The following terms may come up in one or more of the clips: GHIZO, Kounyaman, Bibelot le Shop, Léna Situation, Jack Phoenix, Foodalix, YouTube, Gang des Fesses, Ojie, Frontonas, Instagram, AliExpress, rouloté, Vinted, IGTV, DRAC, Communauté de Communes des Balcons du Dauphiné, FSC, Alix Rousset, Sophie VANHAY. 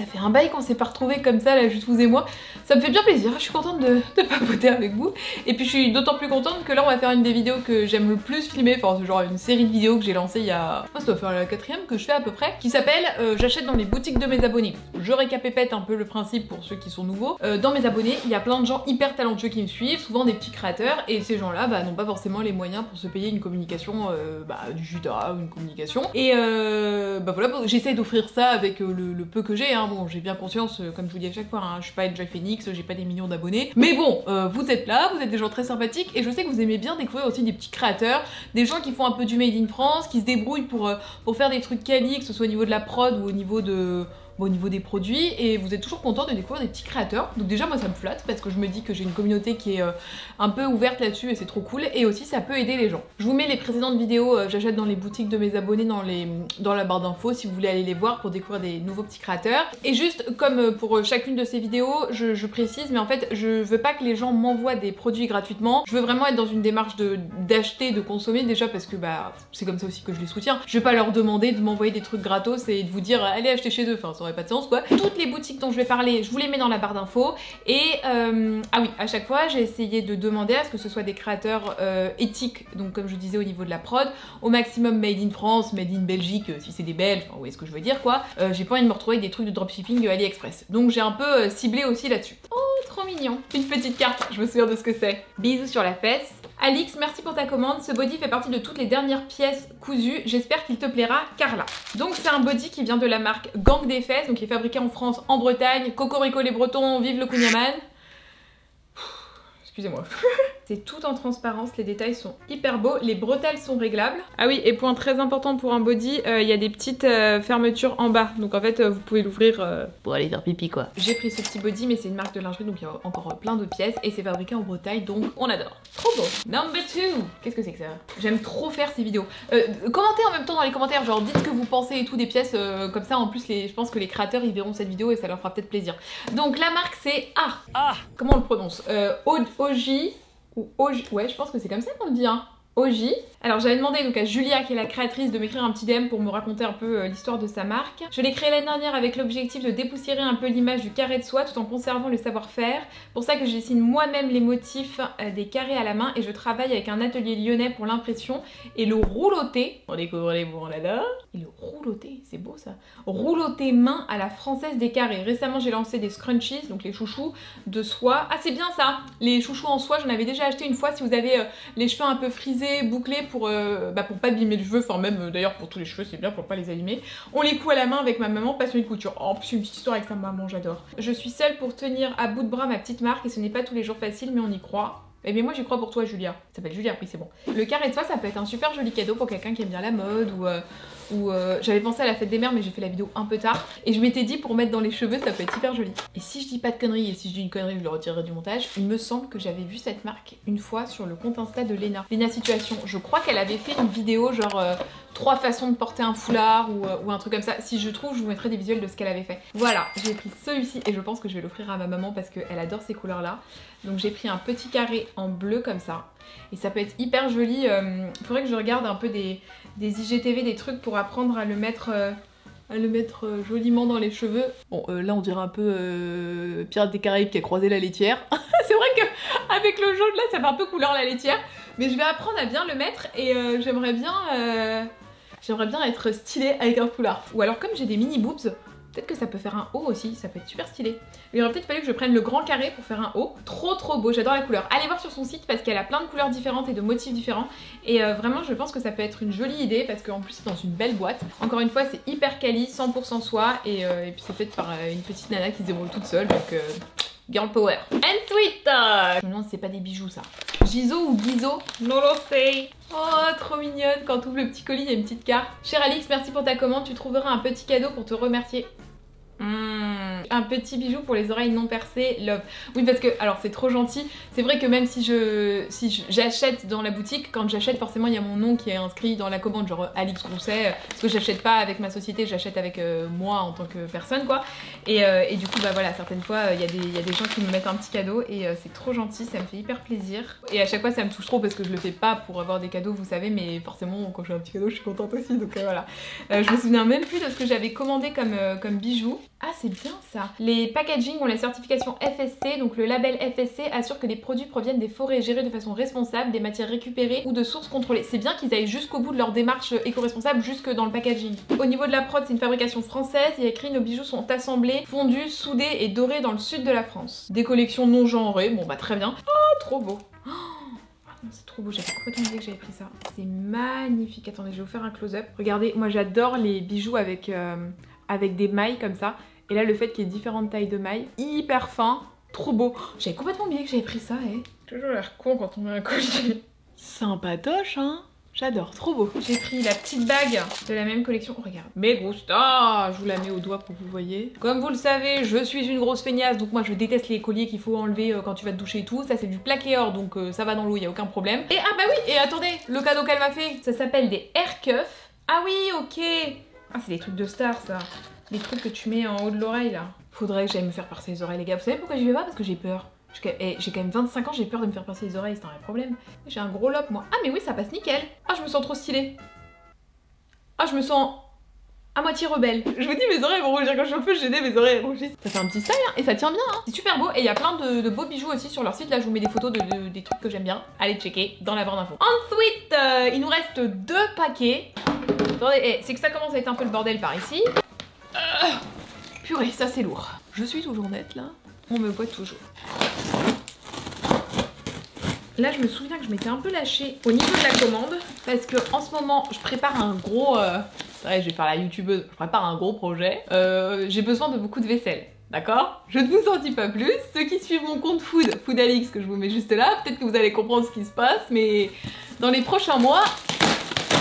ça fait un bail qu'on s'est pas retrouvés comme ça là, juste vous et moi. Ça me fait bien plaisir, je suis contente de papoter avec vous. Et puis je suis d'autant plus contente que là on va faire une des vidéos que j'aime le plus filmer, enfin c'est genre une série de vidéos que j'ai lancée il y a... ça doit faire la quatrième que je fais à peu près, qui s'appelle J'achète dans les boutiques de mes abonnés. Je récapépète un peu le principe pour ceux qui sont nouveaux. Dans mes abonnés, il y a plein de gens hyper talentueux qui me suivent, souvent des petits créateurs, et ces gens-là bah, n'ont pas forcément les moyens pour se payer une communication du judas ou une communication. Et bah voilà, j'essaie d'offrir ça avec le peu que j'ai, hein. Bon j'ai bien conscience, comme je vous dis à chaque fois, hein, je suis pas une Jack Phoenix, j'ai pas des millions d'abonnés, mais bon, vous êtes là, vous êtes des gens très sympathiques, et je sais que vous aimez bien découvrir aussi des petits créateurs, des gens qui font un peu du made in France, qui se débrouillent pour faire des trucs quali, que ce soit au niveau de la prod ou au niveau de... au niveau des produits, et vous êtes toujours content de découvrir des petits créateurs. Donc déjà moi ça me flatte parce que je me dis que j'ai une communauté qui est un peu ouverte là-dessus et c'est trop cool, et aussi ça peut aider les gens. Je vous mets les précédentes vidéos j'achète dans les boutiques de mes abonnés dans la barre d'infos si vous voulez aller les voir pour découvrir des nouveaux petits créateurs. Et juste comme pour chacune de ces vidéos je précise, mais en fait je veux pas que les gens m'envoient des produits gratuitement, je veux vraiment être dans une démarche d'acheter, de consommer, déjà parce que bah c'est comme ça aussi que je les soutiens. Je vais pas leur demander de m'envoyer des trucs gratos et de vous dire allez acheter chez eux, enfin ça aurait pas de sens quoi. Toutes les boutiques dont je vais parler, je vous les mets dans la barre d'infos. Et ah oui, à chaque fois j'ai essayé de demander à ce que ce soit des créateurs éthiques, donc comme je disais au niveau de la prod, au maximum made in France, made in Belgique si c'est des Belges, enfin, vous voyez ce que je veux dire quoi. J'ai pas envie de me retrouver avec des trucs de dropshipping AliExpress, donc j'ai un peu ciblé aussi là-dessus. Oh trop mignon, une petite carte, je me souviens de ce que c'est. Bisous sur la fesse. Alix, merci pour ta commande. Ce body fait partie de toutes les dernières pièces cousues. J'espère qu'il te plaira, Carla. Donc c'est un body qui vient de la marque Gang des Fesses, donc qui est fabriqué en France, en Bretagne. Cocorico les Bretons, vive le Kounyaman. Excusez-moi. C'est tout en transparence, les détails sont hyper beaux, les bretelles sont réglables. Ah oui, et point très important pour un body, il y a des petites fermetures en bas, donc en fait vous pouvez l'ouvrir pour aller faire pipi quoi. J'ai pris ce petit body, mais c'est une marque de lingerie, donc il y a encore plein de pièces, et c'est fabriqué en Bretagne, donc on adore. Trop beau. Number 2. Qu'est-ce que c'est que ça? J'aime trop faire ces vidéos. Commentez en même temps dans les commentaires, genre dites ce que vous pensez et tout des pièces, comme ça en plus je pense que les créateurs ils verront cette vidéo et ça leur fera peut-être plaisir. Donc la marque c'est Ah, comment on le prononce, Ojie. Ou Ojie, ouais je pense que c'est comme ça qu'on le dit hein, Ojie. Alors j'avais demandé donc à Julia qui est la créatrice de m'écrire un petit DM pour me raconter un peu l'histoire de sa marque. Je l'ai créée l'année dernière avec l'objectif de dépoussiérer un peu l'image du carré de soie tout en conservant le savoir-faire. Pour ça que je dessine moi-même les motifs des carrés à la main, et je travaille avec un atelier lyonnais pour l'impression et le rouloté. On découvre les mots, on adore. Et le rouloté, c'est beau ça. Rouloté main à la française des carrés. Récemment j'ai lancé des scrunchies, donc les chouchous de soie. Ah c'est bien ça, les chouchous en soie, j'en avais déjà acheté une fois si vous avez les cheveux un peu frisés, bouclés pour pas abîmer le cheveu, enfin même d'ailleurs pour tous les cheveux c'est bien pour pas les abîmer. On les coud à la main avec ma maman, passionnée de couture. En plus une petite histoire avec sa maman, j'adore. Je suis seule pour tenir à bout de bras ma petite marque et ce n'est pas tous les jours facile mais on y croit. Eh bien moi j'y crois pour toi Julia, ça s'appelle Julia, oui c'est bon. Le carré de soie ça peut être un super joli cadeau pour quelqu'un qui aime bien la mode ou j'avais pensé à la fête des mères mais j'ai fait la vidéo un peu tard et je m'étais dit pour mettre dans les cheveux ça peut être hyper joli. Et si je dis pas de conneries, et si je dis une connerie je le retirerai du montage, il me semble que j'avais vu cette marque une fois sur le compte Insta de Léna Situation. Je crois qu'elle avait fait une vidéo genre 3 façons de porter un foulard ou un truc comme ça. Si je trouve je vous mettrai des visuels de ce qu'elle avait fait. Voilà, j'ai pris celui-ci et je pense que je vais l'offrir à ma maman parce qu'elle adore ces couleurs là. Donc j'ai pris un petit carré en bleu comme ça et ça peut être hyper joli. Faudrait que je regarde un peu des IGTV, des trucs pour apprendre à le mettre joliment dans les cheveux. Bon là on dirait un peu Pirates des Caraïbes qui a croisé la laitière. C'est vrai que avec le jaune là ça fait un peu couleur la laitière, mais je vais apprendre à bien le mettre et j'aimerais bien être stylée avec un foulard. Ou alors comme j'ai des mini boobs, peut-être que ça peut faire un haut aussi, ça peut être super stylé. Il aurait peut-être fallu que je prenne le grand carré pour faire un haut. Trop beau, j'adore la couleur. Allez voir sur son site parce qu'elle a plein de couleurs différentes et de motifs différents. Et vraiment je pense que ça peut être une jolie idée parce qu'en plus c'est dans une belle boîte. Encore une fois c'est hyper quali, 100% soie et puis c'est fait par une petite nana qui se déroule toute seule. Donc girl power. Ensuite non c'est pas des bijoux ça. Gizo ou Guizo, non lo sais. Oh trop mignonne, quand t'ouvres le petit colis il y a une petite carte. Cher Alix, merci pour ta commande, tu trouveras un petit cadeau pour te remercier. Un petit bijou pour les oreilles non percées, love. Oui, parce que, alors c'est trop gentil, c'est vrai que même si j'achète dans la boutique, quand j'achète forcément il y a mon nom qui est inscrit dans la commande, genre Alix Rousset, parce que j'achète pas avec ma société, j'achète avec moi en tant que personne quoi. Et du coup bah voilà, certaines fois il y a des gens qui me mettent un petit cadeau et c'est trop gentil, ça me fait hyper plaisir. Et à chaque fois ça me touche trop parce que je le fais pas pour avoir des cadeaux vous savez, mais forcément quand j'ai un petit cadeau je suis contente aussi, donc voilà. Je me souviens même plus de ce que j'avais commandé comme bijoux. Ah c'est bien ça. Les packaging ont la certification FSC, donc le label FSC assure que les produits proviennent des forêts gérées de façon responsable, des matières récupérées ou de sources contrôlées. C'est bien qu'ils aillent jusqu'au bout de leur démarche éco-responsable, jusque dans le packaging. Au niveau de la prod, c'est une fabrication française, il y a écrit nos bijoux sont assemblés, fondus, soudés et dorés dans le sud de la France. Des collections non genrées, bon bah très bien. Oh trop beau. Oh c'est trop beau, j'avais complètement oublié que j'avais pris ça. C'est magnifique, attendez je vais vous faire un close-up. Regardez, moi j'adore les bijoux avec des mailles comme ça. Et là le fait qu'il y ait différentes tailles de mailles, hyper fin, trop beau. J'avais complètement oublié que j'avais pris ça, eh. Toujours l'air con quand on met un collier. Sympatoche hein, j'adore, trop beau. J'ai pris la petite bague de la même collection, oh, regarde. Me gusta, je vous la mets au doigt pour que vous voyez. Comme vous le savez, je suis une grosse feignasse, donc moi je déteste les colliers qu'il faut enlever quand tu vas te doucher et tout. Ça c'est du plaqué or, donc ça va dans l'eau, il n'y a aucun problème. Et ah bah oui, et attendez, le cadeau qu'elle m'a fait, ça s'appelle des air cuffs. Ah oui, ok. Ah c'est des trucs de star ça. Les trucs que tu mets en haut de l'oreille là. Faudrait que j'aille me faire percer les oreilles les gars. Vous savez pourquoi j'y vais pas? Parce que j'ai peur. J'ai quand même 25 ans, j'ai peur de me faire percer les oreilles, c'est un vrai problème. J'ai un gros lobe moi. Ah mais oui ça passe nickel. Ah je me sens trop stylée. Ah je me sens à moitié rebelle. Je vous dis mes oreilles vont rougir, quand je suis un peu gênée mes oreilles rougissent. Ça fait un petit style hein, et ça tient bien hein. C'est super beau et il y a plein de beaux bijoux aussi sur leur site. Là je vous mets des photos des trucs que j'aime bien. Allez checker dans la barre d'infos. Ensuite il nous reste 2 paquets. Attendez, hey, c'est que ça commence à être un peu le bordel par ici. Purée, ça c'est lourd. Je suis toujours nette là, on me voit toujours. Là je me souviens que je m'étais un peu lâchée au niveau de la commande parce que en ce moment je prépare un gros... C'est vrai, je vais faire la youtubeuse, je prépare un gros projet. J'ai besoin de beaucoup de vaisselle. D'accord? Je ne vous en dis pas plus. Ceux qui suivent mon compte Foodalix que je vous mets juste là, peut-être que vous allez comprendre ce qui se passe, mais dans les prochains mois...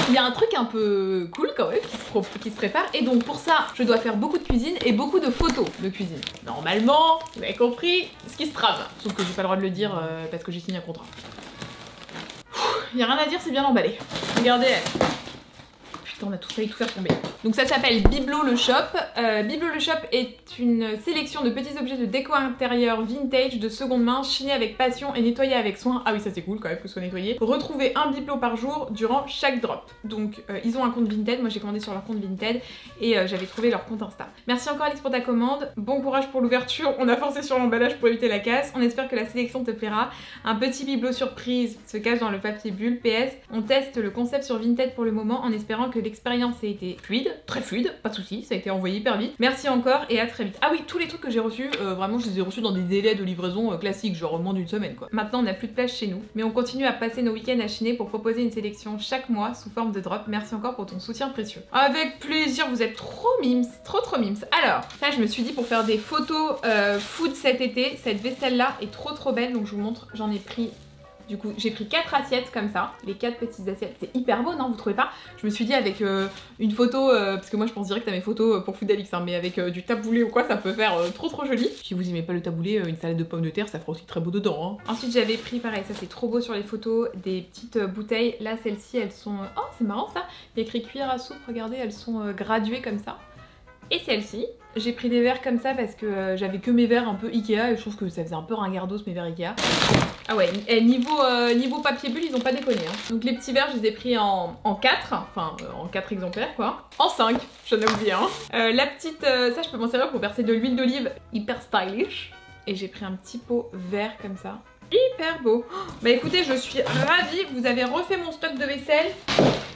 Il y a un truc un peu cool quand même qui se prépare et donc pour ça je dois faire beaucoup de cuisine et beaucoup de photos de cuisine. Normalement, vous avez compris ce qui se trame. Sauf que j'ai pas le droit de le dire parce que j'ai signé un contrat. Il y a rien à dire, c'est bien emballé. Regardez elle. On a tout failli tout faire tomber. Donc ça s'appelle Bibelot le Shop. Bibelot le Shop est une sélection de petits objets de déco intérieure vintage de seconde main, chinés avec passion et nettoyés avec soin. Ah oui ça c'est cool quand même que ce soit nettoyé. Retrouvez un bibelot par jour durant chaque drop. Donc ils ont un compte Vinted, moi j'ai commandé sur leur compte Vinted et j'avais trouvé leur compte Insta. Merci encore Alix pour ta commande, bon courage pour l'ouverture, on a forcé sur l'emballage pour éviter la casse, on espère que la sélection te plaira. Un petit bibelot surprise se cache dans le papier bulle. PS, on teste le concept sur Vinted pour le moment en espérant que l'expérience a été fluide, très fluide, pas de soucis, ça a été envoyé hyper vite. Merci encore et à très vite. Ah oui, tous les trucs que j'ai reçus, vraiment je les ai reçus dans des délais de livraison classiques, genre moins d'une semaine quoi. Maintenant on n'a plus de place chez nous, mais on continue à passer nos week-ends à chiner pour proposer une sélection chaque mois sous forme de drop. Merci encore pour ton soutien précieux. Avec plaisir, vous êtes trop mimes, trop mimes. Alors, là je me suis dit pour faire des photos food cet été, cette vaisselle là est trop belle, donc je vous montre, j'en ai pris... Du coup, j'ai pris 4 assiettes comme ça, les 4 petites assiettes, c'est hyper beau, non? Vous trouvez pas? Je me suis dit avec une photo, parce que moi je pense direct à mes photos pour Foodalix, hein, mais avec du taboulé ou quoi, ça peut faire trop joli. Si vous aimez pas le taboulé, une salade de pommes de terre, ça fera aussi très beau dedans. Hein. Ensuite j'avais pris, pareil, ça c'est trop beau sur les photos, des petites bouteilles. Là, celles-ci, elles sont... Oh, c'est marrant ça! Il y a écrit cuillère à soupe, regardez, elles sont graduées comme ça. Et celle-ci, j'ai pris des verres comme ça parce que j'avais que mes verres un peu Ikea et je trouve que ça faisait un peu ringardos mes verres Ikea. Ah ouais, et niveau papier bulle, ils ont pas déconné. Hein. Donc les petits verres, je les ai pris en 4, enfin en 4 exemplaires quoi. En 5, j'en ai oublié un. La petite, ça je peux m'en servir pour verser de l'huile d'olive, hyper stylish. Et j'ai pris un petit pot vert comme ça, hyper beau. Bah écoutez, je suis ravie, vous avez refait mon stock de vaisselle.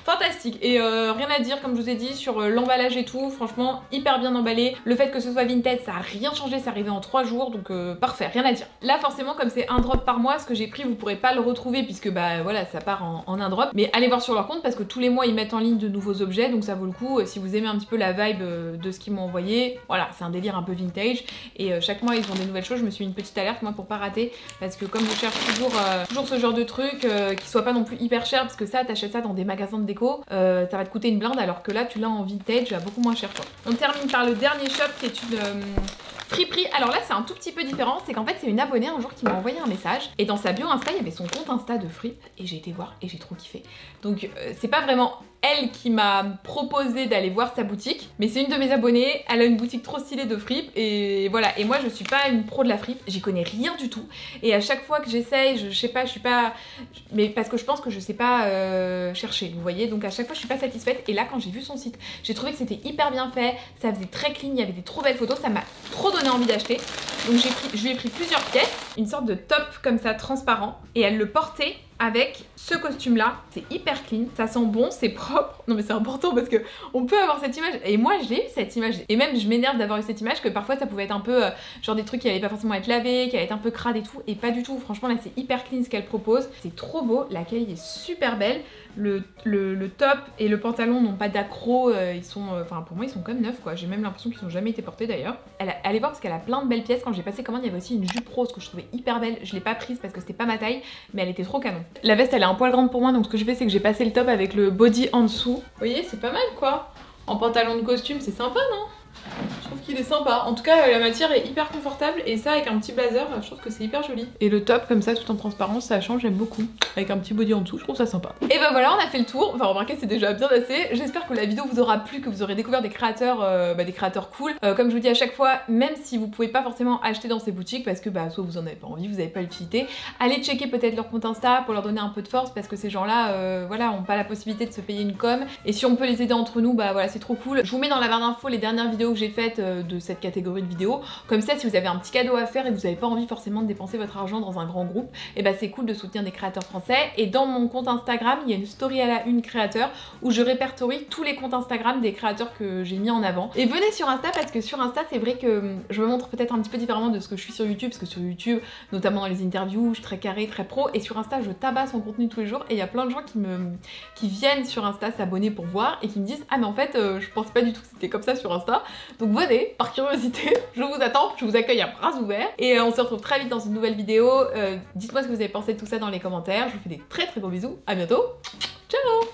Fantastique et rien à dire comme je vous ai dit sur l'emballage et tout, franchement hyper bien emballé. Le fait que ce soit Vinted ça a rien changé, c'est arrivé en 3 jours donc parfait, rien à dire. Là forcément comme c'est un drop par mois, ce que j'ai pris vous pourrez pas le retrouver puisque bah voilà ça part en un drop. Mais allez voir sur leur compte parce que tous les mois ils mettent en ligne de nouveaux objets donc ça vaut le coup si vous aimez un petit peu la vibe de ce qu'ils m'ont envoyé. Voilà c'est un délire un peu vintage et chaque mois ils ont des nouvelles choses, je me suis une petite alerte moi pour pas rater parce que comme je cherche toujours ce genre de truc qui soit pas non plus hyper cher parce que ça t'achètes ça dans des magasins de déco, ça va te coûter une blinde alors que là tu l'as en vintage à beaucoup moins cher quoi. On termine par le dernier shop qui est Friperie, alors là c'est un tout petit peu différent, c'est qu'en fait c'est une abonnée un jour qui m'a envoyé un message et dans sa bio Insta il y avait son compte Insta de Free et j'ai été voir et j'ai trop kiffé. Donc c'est pas vraiment elle qui m'a proposé d'aller voir sa boutique, mais c'est une de mes abonnées, elle a une boutique trop stylée de fripe et voilà. Et moi je suis pas une pro de la fripe, j'y connais rien du tout et à chaque fois que j'essaye, je sais pas, je suis pas... Mais parce que je pense que je sais pas chercher, vous voyez, donc à chaque fois je suis pas satisfaite et là quand j'ai vu son site, j'ai trouvé que c'était hyper bien fait, ça faisait très clean, il y avait des trop belles photos, ça m'a trop donné envie d'acheter. Donc je lui ai pris plusieurs pièces, une sorte de top comme ça transparent et elle le portait avec ce costume là, c'est hyper clean, ça sent bon, c'est propre. Non mais c'est important parce que on peut avoir cette image et moi je l'ai eu cette image et même je m'énerve d'avoir eu cette image que parfois ça pouvait être un peu genre des trucs qui allaient pas forcément être lavés, qui allaient être un peu crades et tout, et pas du tout, franchement là c'est hyper clean ce qu'elle propose, c'est trop beau, la qualité est super belle, le top et le pantalon n'ont pas d'accro, ils sont, enfin pour moi ils sont comme neufs quoi, j'ai même l'impression qu'ils n'ont jamais été portés d'ailleurs. Allez voir parce qu'elle a plein de belles pièces, quand j'ai passé commande il y avait aussi une jupe rose que je trouvais hyper belle, je l'ai pas prise parce que c'était pas ma taille mais elle était trop canon. La veste elle est un poil grande pour moi donc ce que je fais c'est que j'ai passé le top avec le body en dessous. Vous voyez c'est pas mal quoi. En pantalon de costume c'est sympa non? Je trouve qu'il est sympa. En tout cas la matière est hyper confortable et ça avec un petit blazer je trouve que c'est hyper joli. Et le top comme ça tout en transparence ça change, j'aime beaucoup. Avec un petit body en dessous je trouve ça sympa. Et bah voilà on a fait le tour. Enfin remarquez c'est déjà bien assez. J'espère que la vidéo vous aura plu, que vous aurez découvert des créateurs cool. Comme je vous dis à chaque fois, même si vous pouvez pas forcément acheter dans ces boutiques parce que bah soit vous en avez pas envie, vous avez pas l'utilité, allez checker peut-être leur compte Insta pour leur donner un peu de force parce que ces gens là voilà ont pas la possibilité de se payer une com et si on peut les aider entre nous bah voilà c'est trop cool. Je vous mets dans la barre d'infos les dernières vidéos que j'ai faites de cette catégorie de vidéos, comme ça si vous avez un petit cadeau à faire et que vous n'avez pas envie forcément de dépenser votre argent dans un grand groupe, et bah c'est cool de soutenir des créateurs français. Et dans mon compte Instagram il y a une story à la une créateur où je répertorie tous les comptes Instagram des créateurs que j'ai mis en avant, et venez sur Insta parce que sur Insta c'est vrai que je me montre peut-être un petit peu différemment de ce que je suis sur YouTube, parce que sur YouTube notamment dans les interviews je suis très carrée, très pro, et sur Insta je tabasse mon contenu tous les jours et il y a plein de gens qui viennent sur Insta s'abonner pour voir et qui me disent ah mais en fait je pensais pas du tout que c'était comme ça sur Insta. Donc venez, par curiosité, je vous attends, je vous accueille à bras ouverts et on se retrouve très vite dans une nouvelle vidéo. Dites-moi ce que vous avez pensé de tout ça dans les commentaires, je vous fais des très très gros bisous, à bientôt, ciao!